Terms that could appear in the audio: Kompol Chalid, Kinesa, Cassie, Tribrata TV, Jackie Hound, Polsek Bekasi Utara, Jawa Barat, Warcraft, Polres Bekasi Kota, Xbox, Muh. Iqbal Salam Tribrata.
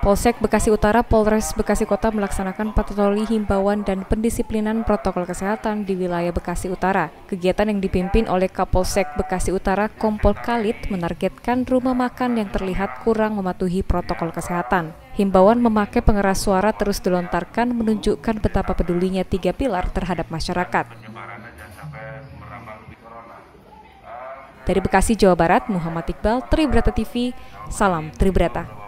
Polsek Bekasi Utara, Polres Bekasi Kota melaksanakan patroli himbauan dan pendisiplinan protokol kesehatan di wilayah Bekasi Utara. Kegiatan yang dipimpin oleh Kapolsek Bekasi Utara, Kompol Chalid, menargetkan rumah makan yang terlihat kurang mematuhi protokol kesehatan. Himbauan memakai pengeras suara terus dilontarkan menunjukkan betapa pedulinya 3 pilar terhadap masyarakat. Dari Bekasi, Jawa Barat, Muh. Iqbal, Tribrata TV, Salam Tribrata.